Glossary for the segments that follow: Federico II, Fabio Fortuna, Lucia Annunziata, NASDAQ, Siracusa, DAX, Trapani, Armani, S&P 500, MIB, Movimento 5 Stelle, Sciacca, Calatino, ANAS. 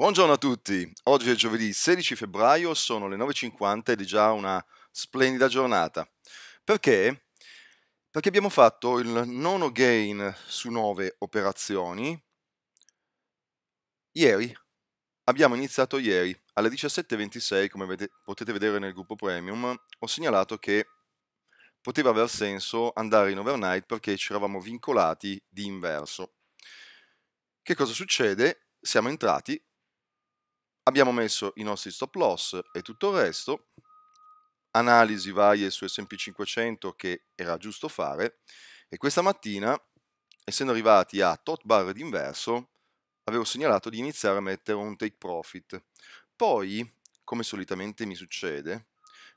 Buongiorno a tutti, oggi è giovedì 16 febbraio, sono le 9:50 ed è già una splendida giornata. Perché? Perché abbiamo fatto il nono gain su 9 operazioni ieri. Abbiamo iniziato ieri alle 17:26, come potete vedere nel gruppo Premium. Ho segnalato che poteva aver senso andare in overnight perché ci eravamo vincolati di inverso. Che cosa succede? Siamo entrati, abbiamo messo i nostri stop loss e tutto il resto, analisi varie su S&P 500 che era giusto fare, e questa mattina, essendo arrivati a tot bar d'inverso, avevo segnalato di iniziare a mettere un take profit. Poi, come solitamente mi succede,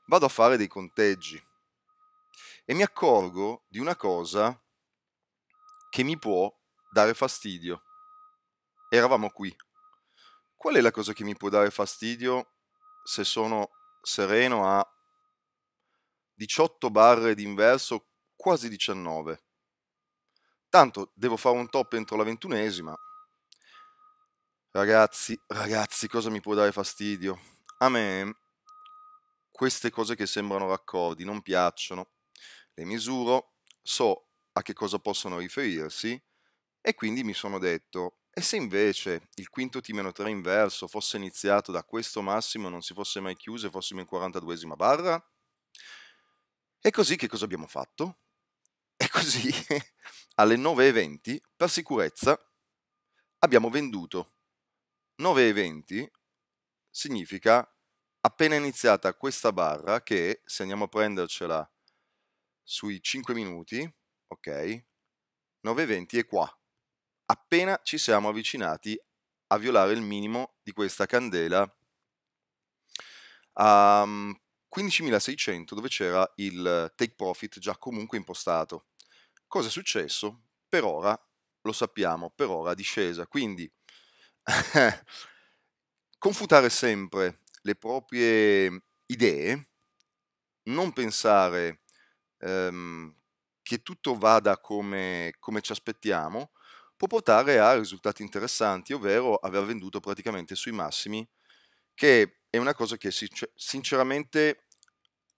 vado a fare dei conteggi e mi accorgo di una cosa che mi può dare fastidio. Eravamo qui. Qual è la cosa che mi può dare fastidio se sono sereno a 18 barre d'inverso, quasi 19? Tanto devo fare un top entro la 21esima. Ragazzi, cosa mi può dare fastidio? A me queste cose che sembrano raccordi non piacciono. Le misuro, so a che cosa possono riferirsi e quindi mi sono detto: e se invece il quinto T-3 inverso fosse iniziato da questo massimo e non si fosse mai chiuso e fossimo in 42esima barra? E così che cosa abbiamo fatto? E così alle 9:20, per sicurezza, abbiamo venduto. 9:20 significa appena iniziata questa barra che, se andiamo a prendercela sui 5 minuti, ok, 9:20 è qua. Appena ci siamo avvicinati a violare il minimo di questa candela a 15.600, dove c'era il take profit già comunque impostato. Cosa è successo? Per ora lo sappiamo, per ora è discesa, quindi confutare sempre le proprie idee, non pensare che tutto vada come ci aspettiamo, può portare a risultati interessanti, ovvero aver venduto praticamente sui massimi, che è una cosa che sinceramente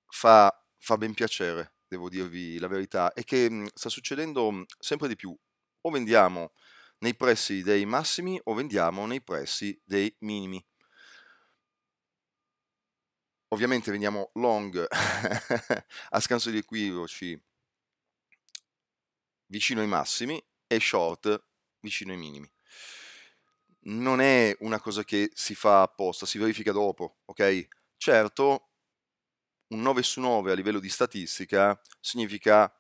fa ben piacere, devo dirvi la verità, e che sta succedendo sempre di più. O vendiamo nei prezzi dei massimi o vendiamo nei prezzi dei minimi. Ovviamente veniamo long a scanso di equivoci vicino ai massimi e short vicino ai minimi. Non è una cosa che si fa apposta, si verifica dopo, ok? Certo, un 9 su 9 a livello di statistica significa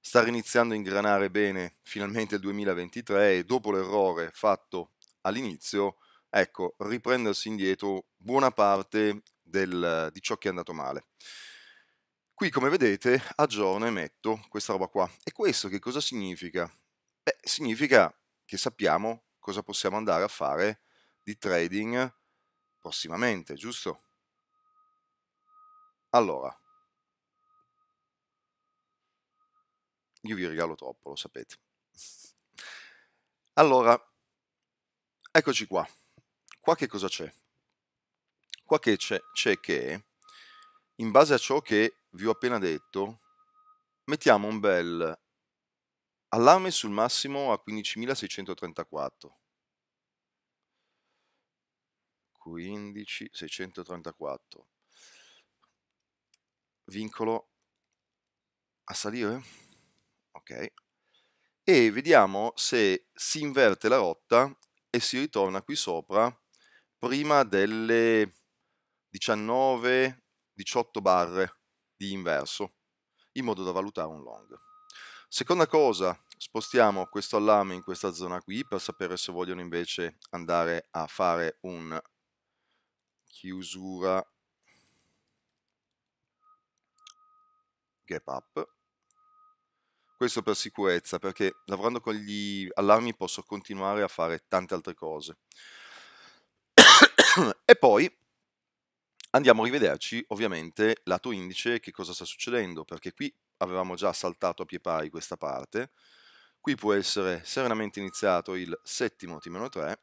stare iniziando a ingranare bene finalmente il 2023, e dopo l'errore fatto all'inizio, ecco, riprendersi indietro buona parte di ciò che è andato male. Qui, come vedete, aggiorno e metto questa roba qua. E questo che cosa significa? Beh, significa che sappiamo cosa possiamo andare a fare di trading prossimamente, giusto? Allora, io vi regalo troppo, lo sapete. Allora, eccoci qua. Qua che cosa c'è? Qua che c'è che, in base a ciò che vi ho appena detto, mettiamo un bel allarme sul massimo a 15.634. 15.634. Vincolo a salire? Ok. E vediamo se si inverte la rotta e si ritorna qui sopra prima delle 19-18 barre di inverso, in modo da valutare un long. Seconda cosa, spostiamo questo allarme in questa zona qui per sapere se vogliono invece andare a fare un chiusura gap up. Questo per sicurezza, perché lavorando con gli allarmi posso continuare a fare tante altre cose. E poi andiamo a rivederci ovviamente lato indice che cosa sta succedendo, perché qui avevamo già saltato a pie pari questa parte, qui può essere serenamente iniziato il settimo T-3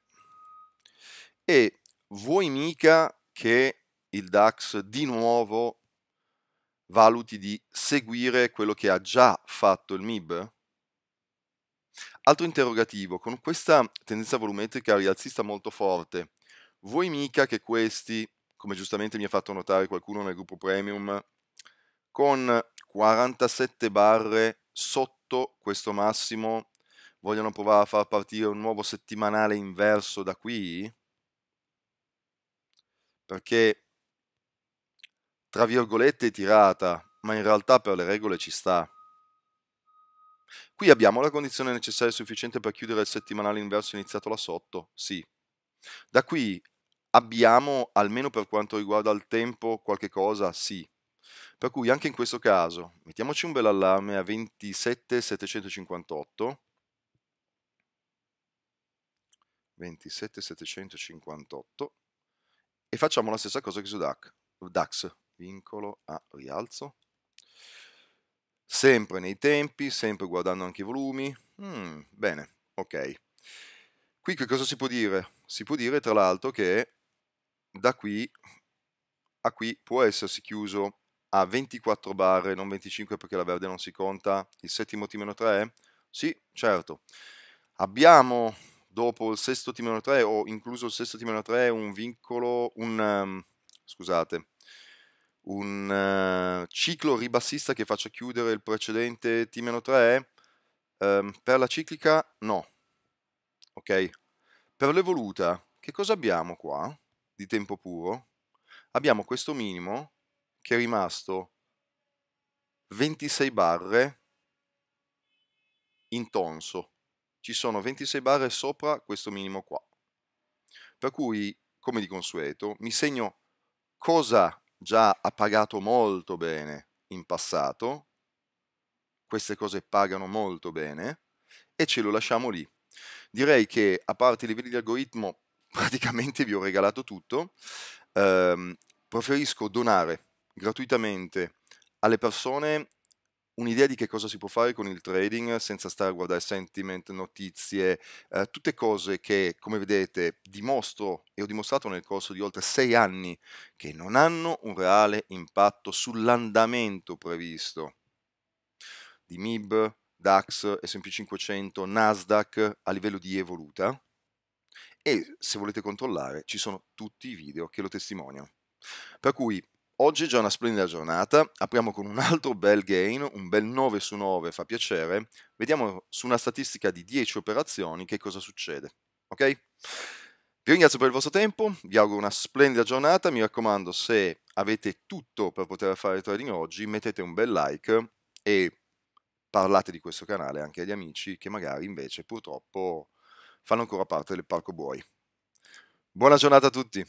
e vuoi mica che il DAX di nuovo valuti di seguire quello che ha già fatto il MIB? Altro interrogativo, con questa tendenza volumetrica rialzista molto forte, vuoi mica che questi, come giustamente mi ha fatto notare qualcuno nel gruppo Premium, con 47 barre sotto questo massimo, vogliono provare a far partire un nuovo settimanale inverso da qui? Perché, tra virgolette, è tirata, ma in realtà per le regole ci sta. Qui abbiamo la condizione necessaria e sufficiente per chiudere il settimanale inverso iniziato là sotto? Sì. Da qui abbiamo, almeno per quanto riguarda il tempo, qualche cosa? Sì. Per cui anche in questo caso, mettiamoci un bel allarme a 27.758. 27.758. E facciamo la stessa cosa che su DAX. Vincolo a rialzo. Sempre nei tempi, sempre guardando anche i volumi. Bene, ok. Qui che cosa si può dire? Si può dire tra l'altro che da qui a qui può essersi chiuso a 24 barre, non 25 perché la verde non si conta, il settimo T-3? Sì, certo. Abbiamo dopo il sesto T-3 o incluso il sesto T-3 un vincolo, un ciclo ribassista che faccia chiudere il precedente T-3? Per la ciclica no. Ok? Per l'evoluta, che cosa abbiamo qua di tempo puro? Abbiamo questo minimo che è rimasto 26 barre in tonso. Ci sono 26 barre sopra questo minimo qua. Per cui, come di consueto, mi segno cosa già ha pagato molto bene in passato. Queste cose pagano molto bene e ce lo lasciamo lì. Direi che, a parte i livelli di algoritmo, praticamente vi ho regalato tutto. Preferisco donare gratuitamente alle persone un'idea di che cosa si può fare con il trading senza stare a guardare sentiment, notizie, tutte cose che, come vedete, dimostro e ho dimostrato nel corso di oltre 6 anni che non hanno un reale impatto sull'andamento previsto di MIB, DAX, S&P 500, NASDAQ a livello di evoluta, e se volete controllare ci sono tutti i video che lo testimoniano. Per cui oggi è già una splendida giornata, apriamo con un altro bel gain, un bel 9 su 9 fa piacere, vediamo su una statistica di 10 operazioni che cosa succede, ok? Vi ringrazio per il vostro tempo, vi auguro una splendida giornata, mi raccomando se avete tutto per poter fare trading oggi mettete un bel like e parlate di questo canale anche agli amici che magari invece purtroppo fanno ancora parte del parco buoi. Buona giornata a tutti!